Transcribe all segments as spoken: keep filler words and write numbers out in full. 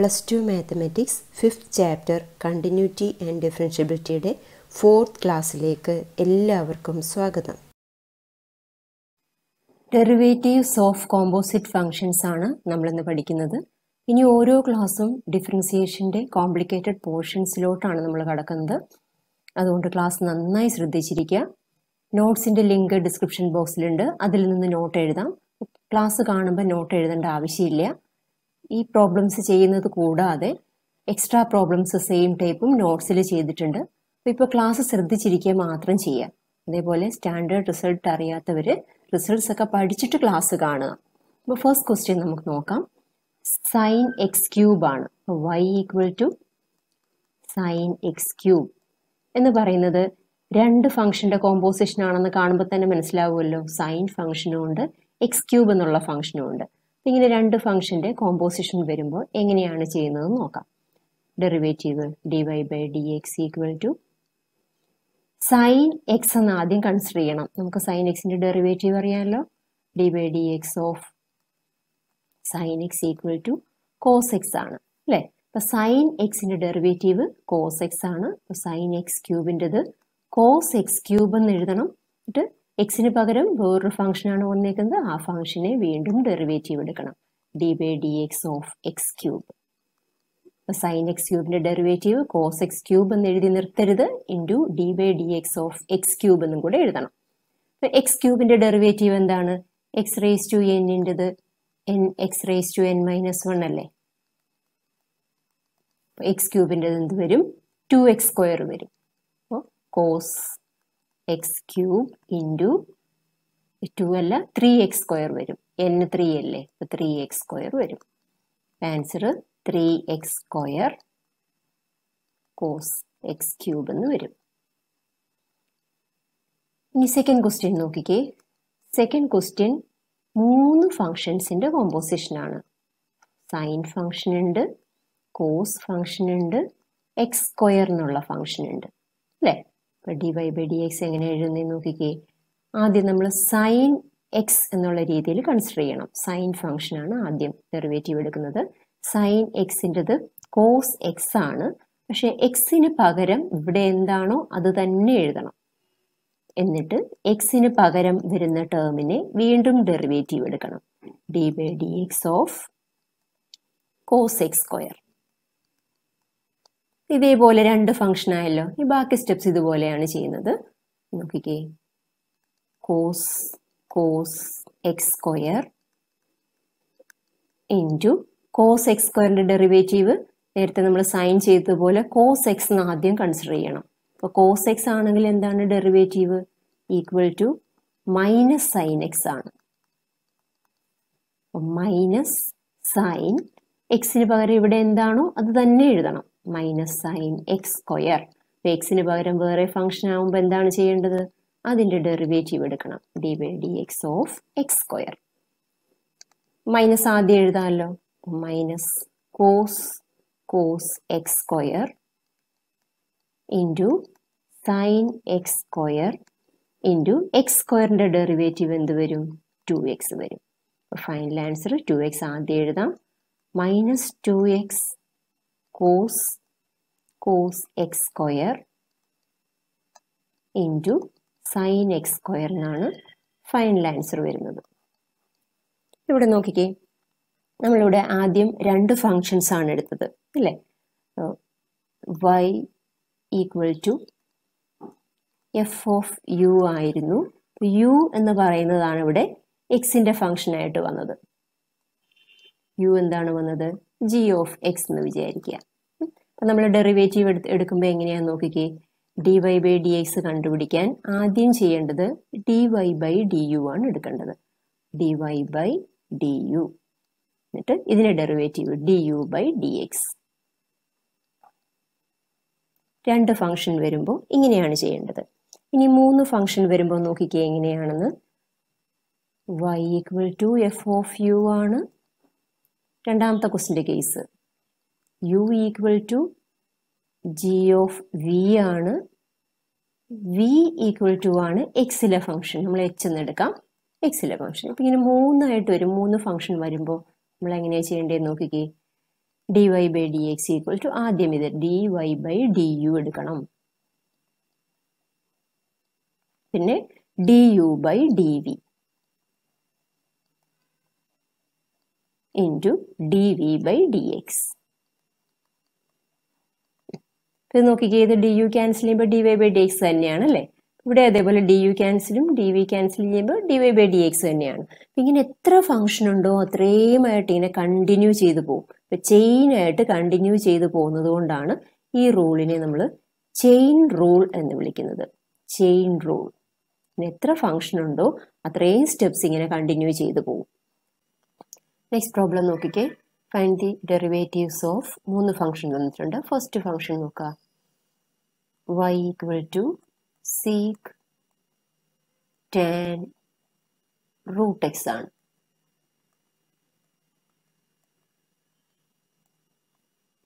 Plus two Mathematics fifth Chapter Continuity and Differentiability de fourth class leke ellavarkum swagatham. Derivatives of composite functions aanu nammal innu padikkunnathu. Ini oro class um differentiation de complicated portions lottaanu nammal kadakkunnathu. Adondu class nannayi shraddhichirikka. Notes inde link description box il undu. Adil ninnu note ezhudam. Class kaanumba note ezhudanda avashyamilla. E problems cheyyunnathu koodade extra problems same type um notes il cheyittund appo class sradichirike maatram cheya adepole standard result ariyathavaru results okka padichittu class kaana appo first question namukku nokam sin x cube aanu y equal to sin x cube ennu parayunnathu rendu function de composition aanennu kaanumbo thanne manasilavuallo sin function undu x cube ennulla function undu. ഇങ്ങനെ രണ്ട് ഫംഗ്ഷന്റെ composition വരുമ്പോൾ എങ്ങനെയാണ് ചെയ്യുന്നത് നോക്കാം. Derivative dy by dx equal to sin x എന്ന് ആദ്യം consider ചെയ്യണം. നമുക്ക് sin x ന്റെ ഡെറിവേറ്റീവ് അറിയാമല്ലോ. dy by dx of sin x equal to cos x ആണ് അല്ലേ. അപ്പോൾ sin x ന്റെ ഡെറിവേറ്റീവ് cos x ആണ്. അപ്പോൾ sin x ക്യൂബിൻ്റെത് cos x ക്യൂബ് എന്ന് എഴുതണം. എന്നിട്ട് x ന് പകരം വേറൊരു ഫംഗ്ഷനാണ് വന്നേക്കുന്നത്. ആ ഫംഗ്ഷനെ വീണ്ടും ഡെറിവേറ്റീവ് എടുക്കണം. D by d x of x cube. അപ്പോൾ സൈൻ എക്സ് ക്യൂബിൻ്റെ ഡെറിവേറ്റീവ് കോസ് എക്സ് ക്യൂബ് എന്ന് എഴുതി നിർത്തരുത്. Into d by d x of x cube എന്നും കൂടെ എഴുതണം. അപ്പോൾ എക്സ് ക്യൂബിൻ്റെ ഡെറിവേറ്റീവ് എന്താണ്? എക്സ് റേസ് ടു എന്നിൻ്റെത് n x raise to n minus one അല്ലേ. എക്സ് ക്യൂബിൻ്റെത് എന്ത് വരും? ടു എക്സ് സ്ക്വയർ വരും. അപ്പോൾ cos x cube into two അല്ല ത്രീ എക്സ് സ്ക്വയർ വരും. എൻ ത്രീ അല്ലേ, അപ്പോൾ ത്രീ എക്സ് സ്ക്വയർ വരും. Answer three x square cos x cube എന്ന് വരും. ഇനി സെക്കൻഡ് ക്വസ്റ്റ്യൻ നോക്കിക്കേ. സെക്കൻഡ് ക്വസ്റ്റ്യൻ മൂന്ന് ഫങ്ഷൻസിൻ്റെ കോമ്പോസിഷനാണ്. സൈൻ ഫംഗ്ഷൻ ഉണ്ട്, കോസ് ഫംഗ്ഷൻ ഉണ്ട്, എക്സ് സ്ക്വയർ എന്നുള്ള ഫംഗ്ഷൻ ഉണ്ട് അല്ലേ. D y by d x എങ്ങനെ എഴുതുന്നതെന്ന് നോക്കിക്കേ. ആദ്യം നമ്മൾ സൈൻ എക്സ് എന്നുള്ള രീതിയിൽ കൺസിഡർ ചെയ്യണം. സൈൻ ഫംഗ്ഷനാണ് ആദ്യം ഡെറിവേറ്റീവ് എടുക്കുന്നത്. സൈൻ എക്സിൻ്റെത് കോസ് എക്സ് ആണ്. പക്ഷേ എക്സിന് പകരം ഇവിടെ എന്താണോ അത് തന്നെ എഴുതണം. എന്നിട്ട് എക്സിന് പകരം വരുന്ന ടേമിനെ വീണ്ടും ഡെറിവേറ്റീവ് എടുക്കണം. D by d x of cos x square. ഇതേപോലെ രണ്ട് ഫംഗ്ഷൻ ആയല്ലോ. ഈ ബാക്കി സ്റ്റെപ്സ് ഇതുപോലെയാണ് ചെയ്യുന്നത്. നോക്കിക്കേ, cos cos x square into cos x സ്ക്വയറിൻ്റെ ഡെറിവേറ്റീവ് നേരത്തെ നമ്മൾ സൈൻ ചെയ്തതുപോലെ കോസ് എക്സ് എന്ന് ആദ്യം കൺസിഡർ ചെയ്യണം. അപ്പോൾ കോസ് എക്സ് ആണെങ്കിൽ എന്താണ് derivative? Equal to minus sine x ആണ്. മൈനസ് സൈൻ എക്സിന് പകരം ഇവിടെ എന്താണോ അത് തന്നെ എഴുതണം. Minus sine x square. അപ്പോൾ എക്സിന് പകരം വേറെ ഫംഗ്ഷൻ ആകുമ്പോൾ എന്താണ് ചെയ്യേണ്ടത്? അതിൻ്റെ ഡെറിവേറ്റീവ് എടുക്കണം. D by d x of x square. Minus ആദ്യം എഴുതാമല്ലോ. Minus cos cos x square into sine x square into x സ്ക്വയറിൻ്റെ ഡെറിവേറ്റീവ് എന്ത് വരും? ടു എക്സ് വരും. ഫൈനൽ ആൻസർ ടു എക്സ് ആദ്യം എഴുതാം. Minus two x cos cos x square into sine x സ്ക്വയറിനാണ് final answer വരുന്നത്. ഇവിടെ നോക്കിക്കേ, നമ്മളിവിടെ ആദ്യം രണ്ട് ഫങ്ഷൻസ് ആണ് എടുത്തത് അല്ലേ. Y equal to f of u ആയിരുന്നു. യു എന്ന് പറയുന്നതാണ് ഇവിടെ എക്സിൻ്റെ ഫങ്ഷനായിട്ട് വന്നത്. യു എന്താണ് വന്നത്? ജി ഓഫ് എക്സ് എന്ന് വിചാരിക്കുക. അപ്പം നമ്മൾ ഡെറിവേറ്റീവ് എടുത്ത് എടുക്കുമ്പോൾ എങ്ങനെയാണെന്ന് നോക്കിക്കേ. D y by d x കണ്ടുപിടിക്കാൻ ആദ്യം ചെയ്യേണ്ടത് d y by d u ആണ് എടുക്കേണ്ടത്. D y by d u, എന്നിട്ട് ഇതിൻ്റെ derivative d u by d x. രണ്ട് ഫംഗ്ഷൻ വരുമ്പോൾ ഇങ്ങനെയാണ് ചെയ്യേണ്ടത്. ഇനി മൂന്ന് ഫംഗ്ഷൻ വരുമ്പോൾ നോക്കിക്കേ എങ്ങനെയാണെന്ന്. Y equal to f of u ആണ് രണ്ടാമത്തെ ക്വസ്റ്റിൻ്റെ case. U equal to g of v ആണ്. വി ഈക്വൽ ടു ആണ് എക്സിലെ ഫംഗ്ഷൻ. നമ്മൾ എച്ച് എന്ന് എടുക്കാം, എക്സിലെ ഫംഗ്ഷൻ. അപ്പം ഇങ്ങനെ മൂന്നായിട്ട് വരും. മൂന്ന് ഫംഗ്ഷൻ വരുമ്പോൾ നമ്മൾ എങ്ങനെയാണ് ചെയ്യേണ്ടതെന്ന് നോക്കിക്കേ. dy by dx equal to ആദ്യം ഇത് dy by du എടുക്കണം. പിന്നെ du by dv into dv by dx. ഇത് നോക്കിക്കേ, ഇത് du cancel ചെയ്യുമ്പോൾ dy by dx തന്നെയാണല്ലേ. ഇവിടെ അതേപോലെ du cancel ചെയ്യും, dv cancel ചെയ്യുമ്പോൾ dy by dx തന്നെയാണ്. ഇങ്ങനെ എത്ര ഫംഗ്ഷൻ ഉണ്ടോ അത്രയുമായിട്ട് ഇങ്ങനെ കണ്ടിന്യൂ ചെയ്തു പോകും. അപ്പോൾ ചെയിൻ ആയിട്ട് കണ്ടിന്യൂ ചെയ്തു പോകുന്നത് കൊണ്ടാണ് ഈ റൂളിനെ നമ്മൾ ചെയിൻ റൂൾ എന്ന് വിളിക്കുന്നത്. ചെയിൻ റൂൾ, എത്ര ഫംഗ്ഷൻ ഉണ്ടോ അത്രയും സ്റ്റെപ്സ് ഇങ്ങനെ കണ്ടിന്യൂ ചെയ്തു പോകും. നെക്സ്റ്റ് പ്രോബ്ലം നോക്കിക്കേ, ഫൈൻഡ് ദി ഡെറിവേറ്റീവ്സ് ഓഫ് മൂന്ന് ഫംഗ്ഷൻ തന്നിട്ടുണ്ട്. ഫസ്റ്റ് ഫംഗ്ഷൻ നോക്കുക, y equal to sec tan root x ആണ്.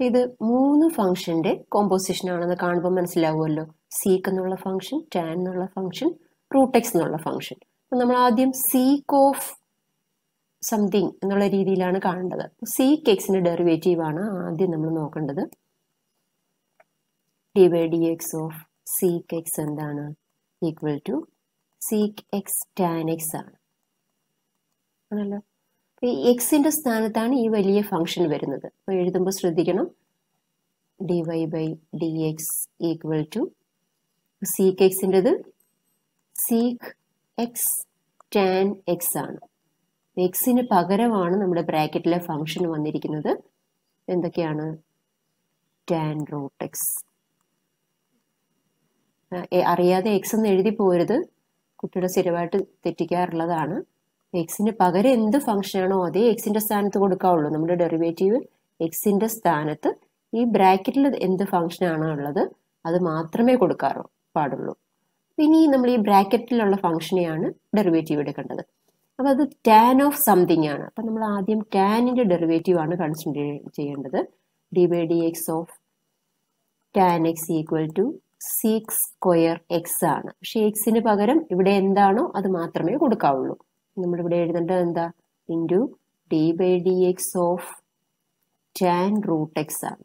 ഇത് മൂന്ന് ഫംഗ്ഷന്റെ കോമ്പോസിഷൻ ആണെന്ന് കാണുമ്പോൾ മനസ്സിലാവുമല്ലോ. സീക്ക് എന്നുള്ള ഫംഗ്ഷൻ, ടാൻ എന്നുള്ള ഫംഗ്ഷൻ, റൂട്ട് എക്സ് എന്നുള്ള ഫംഗ്ഷൻ. നമ്മൾ ആദ്യം സീക്ക് ഓഫ് സംതിങ് എന്നുള്ള രീതിയിലാണ് കാണേണ്ടത്. സീക്ക് എക്സിന്റെ ഡെറിവേറ്റീവ് ആണ് ആദ്യം നമ്മൾ നോക്കേണ്ടത്. D by d x of sec x എന്താണ്? Equal to sec x tan x ആണ്, ആണല്ലോ. ഈ എക്സിന്റെ സ്ഥാനത്താണ് ഈ വലിയ ഫംഗ്ഷൻ വരുന്നത്. അപ്പോൾ എഴുതുമ്പോൾ ശ്രദ്ധിക്കണം, d y by d x equal to sec എക്സിൻ്റെത് സീക്ക് എക്സ് ടാൻ എക്സ് ആണ്. എക്സിന് പകരമാണ് നമ്മുടെ ബ്രാക്കറ്റിലെ ഫംഗ്ഷൻ വന്നിരിക്കുന്നത്. എന്തൊക്കെയാണ്? Tan root x. അറിയാതെ എക്സ് എന്ന് എഴുതി പോകരുത്, കുട്ടിയുടെ സ്ഥിരമായിട്ട് തെറ്റിക്കാറുള്ളതാണ്. എക്സിന് പകരം എന്ത് ഫംഗ്ഷനാണോ അതേ എക്സിന്റെ സ്ഥാനത്ത് കൊടുക്കാവുള്ളൂ. നമ്മുടെ ഡെറിവേറ്റീവ് എക്സിന്റെ സ്ഥാനത്ത് ഈ ബ്രാക്കറ്റിൽ എന്ത് ഫംഗ്ഷനാണോ ഉള്ളത് അത് മാത്രമേ കൊടുക്കാറോ പാടുള്ളൂ. ഇനി നമ്മൾ ഈ ബ്രാക്കറ്റിലുള്ള ഫംഗ്ഷനെയാണ് ഡെറിവേറ്റീവ് എടുക്കേണ്ടത്. അപ്പം അത് ടാൻ ഓഫ് സംതിങ് ആണ്. അപ്പം നമ്മൾ ആദ്യം ടാനിന്റെ ഡെറിവേറ്റീവ് ആണ് കൺസിഡർ ചെയ്യേണ്ടത്. D by d x of tan x equal to sec square x ആണ്. പക്ഷെ എക്സിന് പകരം ഇവിടെ എന്താണോ അത് മാത്രമേ കൊടുക്കാവുള്ളൂ. നമ്മളിവിടെ എഴുതേണ്ടത് എന്താ? Into d by d x of tan root x ആണ്.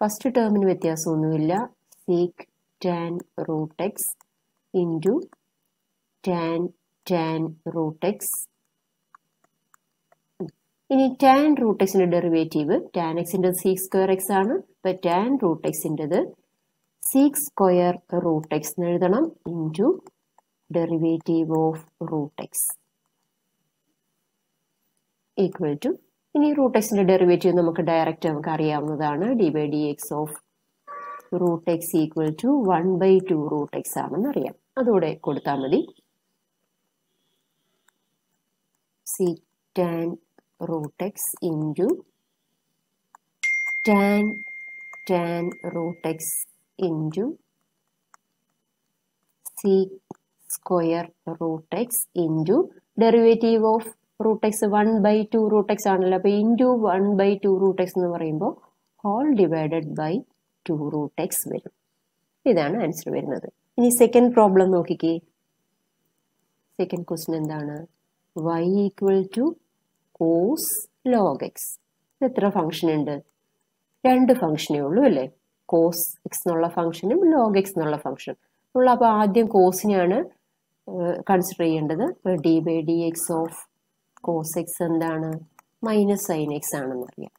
ഫസ്റ്റ് ടേമിന് വ്യത്യാസമൊന്നുമില്ല, sec tan root x into tan tan root x. ഇനി ടാൻ റൂട്ട് എക്സിന്റെ ഡെറിവേറ്റീവ്, ടാൻ എക്സിൻ്റെ സീക്ക് സ്ക്വയർ എക്സ് ആണ്. ഇപ്പം ടാൻ റൂട്ട് എക്സിൻ്റെത് സീക്ക് സ്ക്വയർ റൂട്ട് എക്സ് എന്ന് എഴുതണം into derivative of root x equal to. ഇനി റൂട്ട് എക്സിൻ്റെ ഡെറിവേറ്റീവ് നമുക്ക് ഡയറക്റ്റ് നമുക്ക് അറിയാവുന്നതാണ്. D by d x of root x equal to one by two root x ആണെന്നറിയാം, അതോടെ കൊടുത്താൽ മതി. Sec tan root x into tan tan root x into sec square root x into derivative of root x one by two root x ആണല്ലോ. അപ്പോൾ into one by two root x എന്ന് പറയുമ്പോൾ whole divided by two root x വരും. ഇതാണ് answer വരുന്നത്. ഇനി second problem നോക്കിക്കേ. Second question എന്താണ്? Y equal to cos log x. എത്ര ഫംഗ്ഷൻ ഉണ്ട്? രണ്ട് ഫംഗ്ഷനേ ഉള്ളൂ അല്ലേ, കോസ് എക്സ് എന്നുള്ള ഫംഗ്ഷനും ലോഗ് എക്സ് എന്നുള്ള ഫംഗ്ഷൻ ഉള്ള. അപ്പോൾ ആദ്യം കോസിനെയാണ് കൺസിഡർ ചെയ്യേണ്ടത്. D by d x of cos x എന്താണ്? മൈനസ് സൈൻ എക്സ് ആണെന്ന് അറിയാം.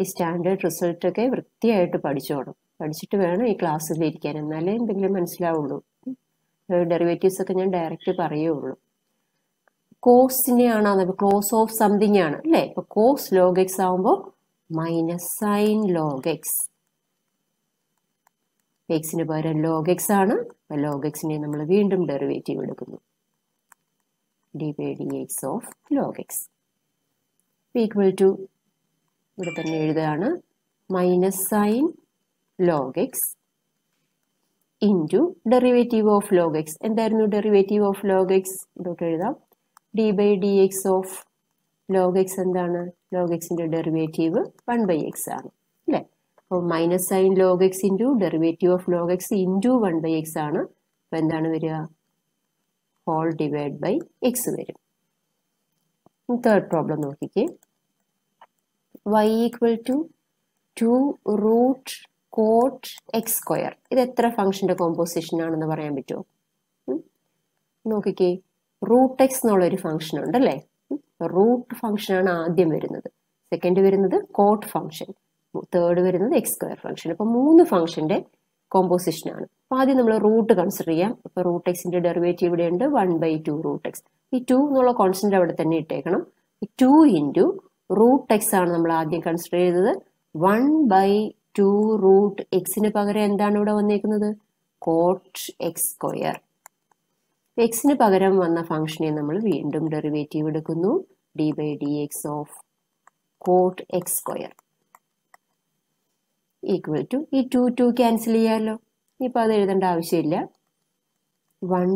ഈ സ്റ്റാൻഡേർഡ് റിസൾട്ടൊക്കെ വൃത്തിയായിട്ട് പഠിച്ചോണം, പഠിച്ചിട്ട് വേണം ഈ ക്ലാസ്സിലിരിക്കാൻ, എന്നാലേ എന്തെങ്കിലും മനസ്സിലാവുള്ളൂ. ഡെറിവേറ്റീവ്സ് ഒക്കെ ഞാൻ ഡയറക്റ്റ് പറയുള്ളൂ. കോസിനെയാണ്, അത് ക്ലോസ് ഓഫ് സംതിങ് ആണ് അല്ലേ. ഇപ്പൊ കോസ് ലോഗ് എക്സ് ആവുമ്പോൾ മൈനസ് സൈൻ ലോഗ് എക്സ്, എക്സിന് പകരം ലോഗ് എക്സ് ആണ്. അപ്പൊ ലോഗ് എക്സിനെ നമ്മൾ വീണ്ടും ഡെറിവേറ്റീവ് എടുക്കുന്നു. D by d x of log x equal to, ഇവിടെ തന്നെ എഴുതുകയാണ്, minus sine log x into derivative of log x. എന്തായിരുന്നു ഡെറിവേറ്റീവ് ഓഫ് ലോഗ് എക്സ്? ഇതൊക്കെ എഴുതാം. D by d x of log x എന്താണ്? ലോഗ് എക്സിൻ്റെ derivative one by x ആണ് അല്ലേ. അപ്പോൾ minus sine log x into derivative of log x into one by x ആണ്. അപ്പോൾ എന്താണ് വരിക? ഹോൾ ഡിവൈഡ് ബൈ എക്സ് വരും. തേർഡ് പ്രോബ്ലം നോക്കിക്കേ. y equal to two root cot x square. This is the function of composition. Okay. Root x is function. Root function is second is cot function. Third is x square function. So, three function is composition. Now, we will root consider. Root x into derivative is one by two root x. This two is constant. two into root x is considered one by two root x in the cot x square. X in the pagaram one function in the derivative d by dx of cot x square equal to e two two cancel yellow. one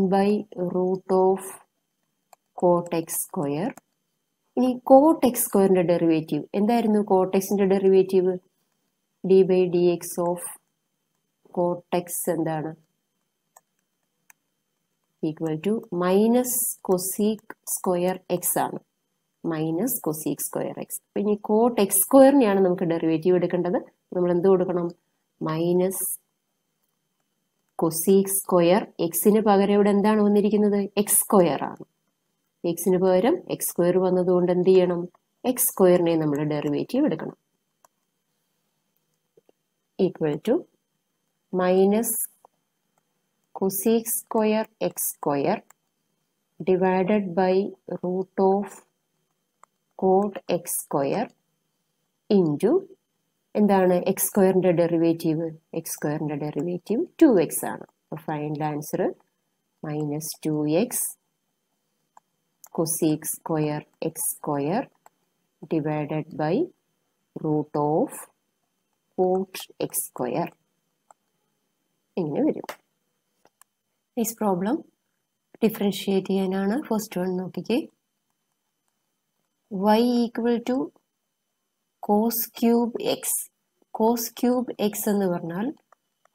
by root of cot x square. In cot x square in derivative. And there is cot x in the derivative. D by dx of cot x and then equal to minus cosec square x on minus cosec square x. When you cot x square, we will derivative minus cosec square x in a pagarev x square x in a x square one the x square name derivative. Equal to minus cosec square x square divided by root of cot x square into and then x square and the derivative x square and the derivative two x on. So find the answer minus two x cosec square x square divided by root of cot x square. This problem differentiate here. First one y equal to cos cube x. Cos cube x and the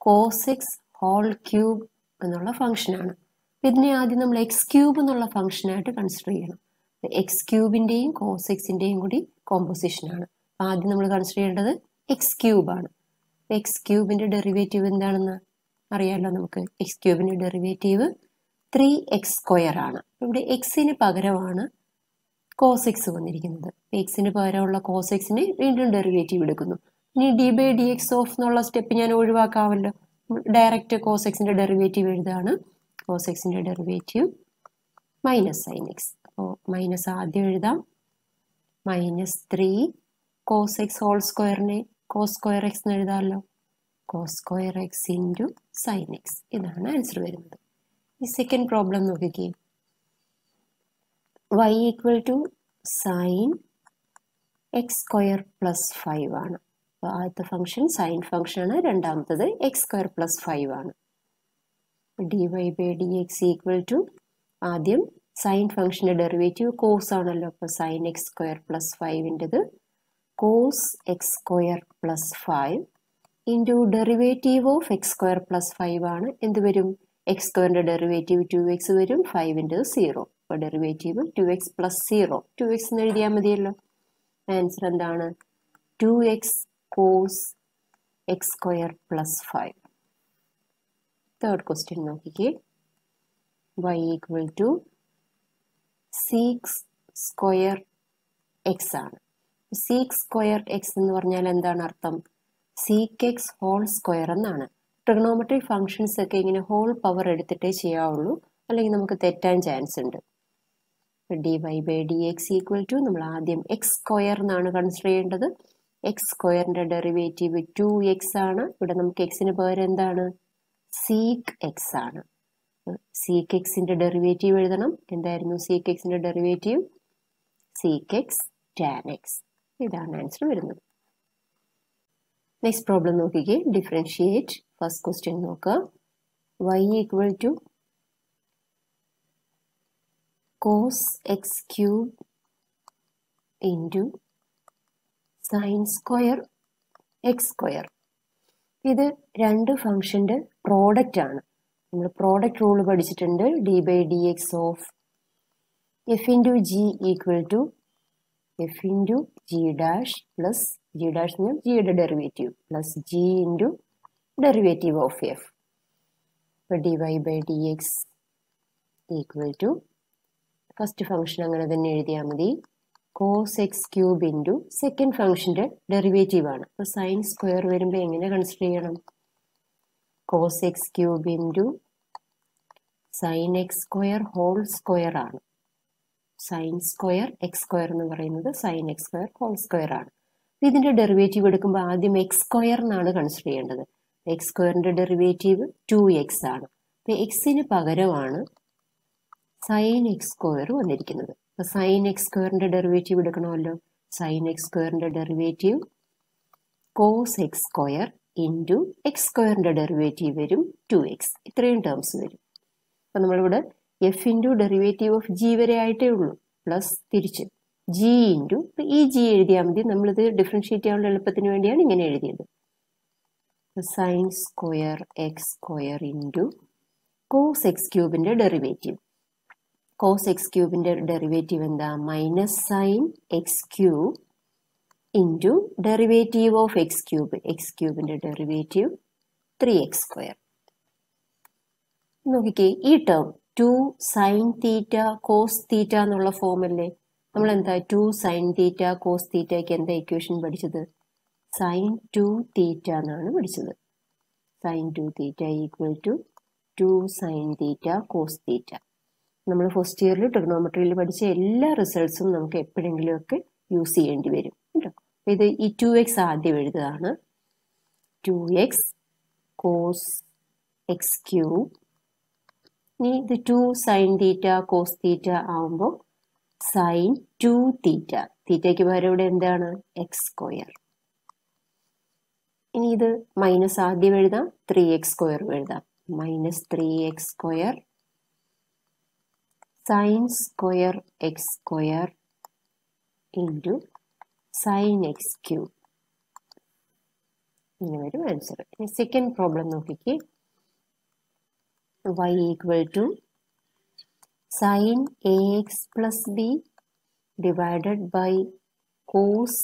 cos x whole cube function. This x cube function to consider. The x cube in the cos x in the composition. Consider x cube ആണ്. X cube ന്റെ derivative എന്താണെന്ന് അറിയാലോ നമുക്ക്. X cube ന്റെ derivative three x square ആണ്. ഇവിടെ x ന് പകരമാണ് cos x വന്നിരിക്കുന്നത്. X ന് പകരമുള്ള cos x നെ വീണ്ടും ഡെറിവേറ്റീവ് എടുക്കുന്നു. ഇനി d/dx of എന്നുള്ള സ്റ്റെപ്പ് ഞാൻ ഒഴിവാക്കാവല്ലോ. ഡയറക്റ്റ് cos x ന്റെ ഡെറിവേറ്റീവ് എഴുതാണ്. Cos x ന്റെ ഡെറിവേറ്റീവ് minus sin x. അപ്പോൾ മൈനസ് ആദ്യം എഴുതാം. minus three cos x whole square ne cos square x nelidallo cos square x into sin x idana answer varunathu. The second problem nokki y equal to sin x square plus five aanu appo aadha function sin function aanu rendamathathu x square plus five aanu dy by dx equal to adyam sin function derivative cos aanallo appo sin x square plus five intadu cos x square plus five into derivative of x square plus five ആണ് എന്ത് വരും x square derivative two x വരും five into zero അപ്പോൾ derivative two x plus zero two x എന്ന് എഴുതിയാൽ മതിയല്ലോ answer എന്താണ് two x cos x square plus five. Third question നോക്കിക്കേ y equal to six square x ആണ്. six square x എന്ന് പറഞ്ഞാൽ എന്താണ് അർത്ഥം sec x whole square എന്നാണ്. ട്രിഗണോമെട്രി ഫംഗ്ഷൻസ് ഒക്കെ ഇങ്ങനെ ഹോൾ പവർ എടുത്തിട്ടേ ചെയ്യാവുള്ളൂ, അല്ലെങ്കിൽ നമുക്ക് തെറ്റാൻ ചാൻസ് ഉണ്ട്. dy by dx equal to നമ്മൾ ആദ്യം x square എന്നാണ് കൺസിഡർ ചെയ്യേണ്ടത്. x square ന്റെ ഡെറിവേറ്റീവ് two x ആണ്. ഇവിടെ നമുക്ക് x ന് പകരം എന്താണ് sec x ആണ്. sec x ന്റെ ഡെറിവേറ്റീവ് എഴുതണം. എന്തായിരുന്നു sec x ന്റെ derivative sec x tan x. ഇതാണ് ആൻസർ വരുന്നത്. നെക്സ്റ്റ് പ്രോബ്ലം നോക്കിക്കേ ഡിഫറൻഷിയേറ്റ്. ഫസ്റ്റ് ക്വസ്റ്റ്യൻ നോക്കുക y equal to cos x cube into sine square x square. ഇത് രണ്ട് ഫംഗ്ഷൻ്റെ പ്രോഡക്റ്റ് ആണ്. നമ്മൾ പ്രോഡക്റ്റ് റൂൾ പഠിച്ചിട്ടുണ്ട്. D by d x of f into g equal to f into g dash plus g dash ന് g യുടെ derivative plus g into derivative of f. So dy by dx equal to first function angana thanne ezhudiyamadi cos x cube into second function de derivative aanu. So sin square varumbe engane consider cheyanam cos x cube into sin x square whole square aanu. Sin square x square ennu parayunnathu sin x square whole square aanu. So idinte derivative edukkumbo aadyam x square ennaanu consider cheyandathu. X square ന്റെ derivative two x ആണ്. അപ്പോൾ എക്സിന് പകരമാണ് sine x square വന്നിരിക്കുന്നത്. അപ്പോൾ sine x സ്ക്വയറിൻ്റെ derivative എടുക്കണമല്ലോ. Sine x സ്ക്വയറിൻ്റെ derivative cos x square into x സ്ക്വയറിൻ്റെ ഡെറിവേറ്റീവ് വരും ടു എക്സ്. ഇത്രയും ടേംസ് വരും. അപ്പോൾ നമ്മളിവിടെ f into derivative of g വരെ ആയിട്ടേ ഉള്ളൂ, പ്ലസ് തിരിച്ച് ജി ഇൻറ്റു. ഇപ്പോൾ ഈ ജി എഴുതിയാൽ മതി. നമ്മളിത് ഡിഫറൻഷ്യേറ്റ് ചെയ്യാനുള്ള എളുപ്പത്തിന് വേണ്ടിയാണ് ഇങ്ങനെ എഴുതിയത്. Sine square x square into cos x ക്യൂബിൻ്റെ ഡെറിവേറ്റീവ്. കോസ് എക്സ് ക്യൂബിൻ്റെ ഡെറിവേറ്റീവ് എന്താ? Minus sine x cube into derivative of x cube. X ക്യൂബിൻ്റെ ഡെറിവേറ്റീവ് ത്രീ എക്സ് സ്ക്വയർ. നോക്കിക്കേ, ഈ term two sine theta cos theta എന്നുള്ള ഫോമല്ലേ. നമ്മളെന്താ two sine theta cos തീറ്റയ്ക്ക് എന്താ ഇക്വേഷൻ പഠിച്ചത്? സൈൻ ടു തീറ്റ എന്നാണ് പഠിച്ചത്. Sine two theta equal to two sine theta cos theta. നമ്മൾ ഫസ്റ്റ് ഇയറിൽ ട്രിഗണോമെട്രിയിൽ പഠിച്ച എല്ലാ റിസൾട്ട്സും നമുക്ക് എപ്പോഴെങ്കിലുമൊക്കെ യൂസ് ചെയ്യേണ്ടി വരും കേട്ടോ. ഇത് ഈ ടു എക്സ് ആദ്യം എഴുതുകയാണ്. Two x cos x cube. ഇനി ഇത് two sine theta cos theta ആവുമ്പോൾ സൈൻ ടു തീറ്റ. തീറ്റയ്ക്ക് പകരം ഇവിടെ എന്താണ്? X square. ഇനി ഇത് മൈനസ് ആദ്യം എഴുതാം, ത്രീ എക്സ് സ്ക്വയർ എഴുതാം. Minus three x square sine square x square into sine x cube. ഇങ്ങനെ വരും ആൻസർ. ഇനി സെക്കൻഡ് പ്രോബ്ലം നോക്കിക്ക്. Y equal to sine a x plus b divided by cos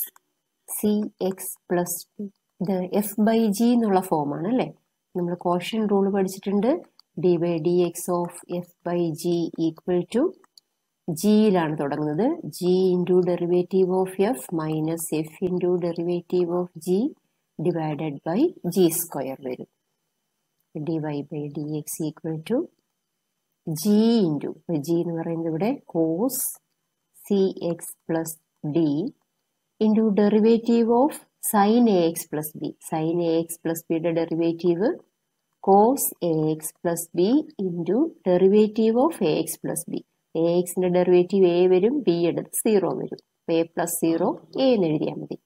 c x plus b. ഇത് f by g എന്നുള്ള ഫോമാണ് അല്ലേ. നമ്മൾ quotient rule പഠിച്ചിട്ടുണ്ട്. D by d x of f by g equal to ജിയിലാണ് തുടങ്ങുന്നത്. G into derivative of f minus f into derivative of g divided by g square വരും. D y by d x equal to g into g എന്ന് പറയുന്നത് ഇവിടെ cos c x plus d into derivative of sine a x plus b. Sine a x plus ബിയുടെ derivative cos a x plus b into derivative of a x plus b. A എക്സിൻ്റെ derivative a വരും, b എടുത്ത് zero വരും. A plus zero a എന്ന് എഴുതിയാൽ മതി.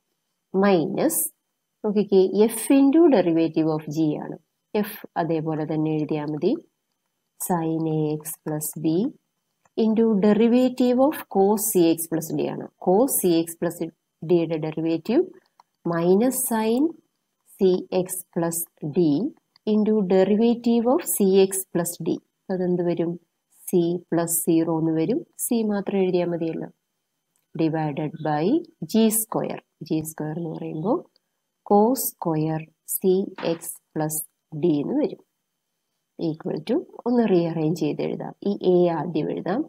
Minus നോക്കിക്കേ, f into derivative of g ആണ്. എഫ് അതേപോലെ തന്നെ എഴുതിയാൽ മതി. Sine a x plus b into derivative of cos c x plus d ആണ്. കോസ് സി എക്സ് പ്ലസ് ഡിയുടെ derivative minus sine c x plus d into derivative of c x plus d. അതെന്ത് വരും? C plus zero എന്ന് വരും. C മാത്രം എഴുതിയാൽ മതിയല്ലോ. Divided by g square. G square എന്ന് പറയുമ്പോൾ cos square c x plus d എന്ന് വരും. ഈക്വൽ ടു ഒന്ന് റീഅറേഞ്ച് ചെയ്ത് എഴുതാം. ഈ എ ആദ്യം എഴുതാം.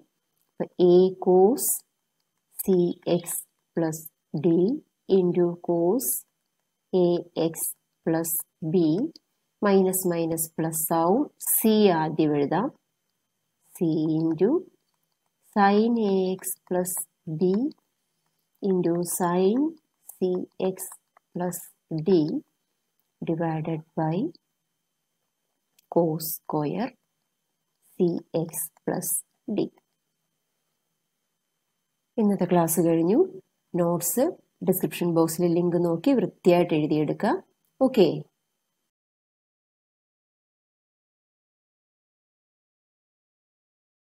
അപ്പം a cos c x plus d into cos a x plus b. Minus minus plus ആവും. സി ആദ്യം എഴുതാം. C into sine a x plus b into sine c x plus d divided by cos square c x plus d. ഇന്നത്തെ class കഴിഞ്ഞു. Notes description ബോക്സിലെ link നോക്കി വൃത്തിയായിട്ട് എഴുതിയെടുക്കുക. Okay.